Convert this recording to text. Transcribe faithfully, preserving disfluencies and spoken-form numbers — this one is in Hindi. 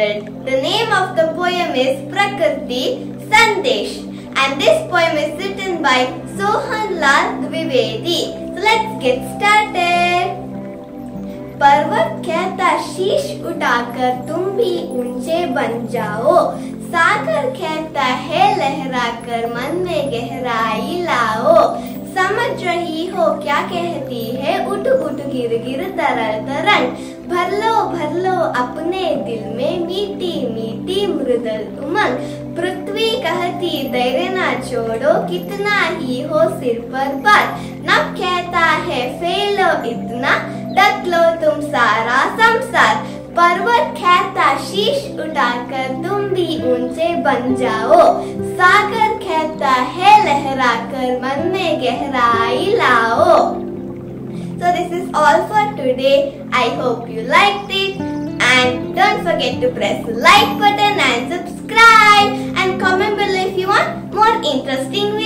adult. The name of the poem is Prakriti Sandesh, and this poem is written by Sohan Lal Dwivedi. So let's get started. पर्वत कहता शीश उठाकर तुम भी ऊंचे बन जाओ, सागर कहता है लहराकर मन में गहराई लाओ। समझ रही हो क्या कहती है, उठ उठ गिर गिर तरल तरंग। भर लो भर लो अपने दिल में मीठी मीठी मृदुल उमंग। पृथ्वी कहती धैर्य ना छोड़ो, कितना ही हो सिर पर बार। नभ कहता है फैलो इतना, ढक लो तुम सारा संसार। पर्वत कहता शीश उठाकर तुम भी ऊंचे बन जाओ, सागर कहता है लहराकर मन में गहराई लाओ। So this is all for today. I hope you liked it, and don't forget to press the like button and subscribe, and comment below if you want more interesting videos.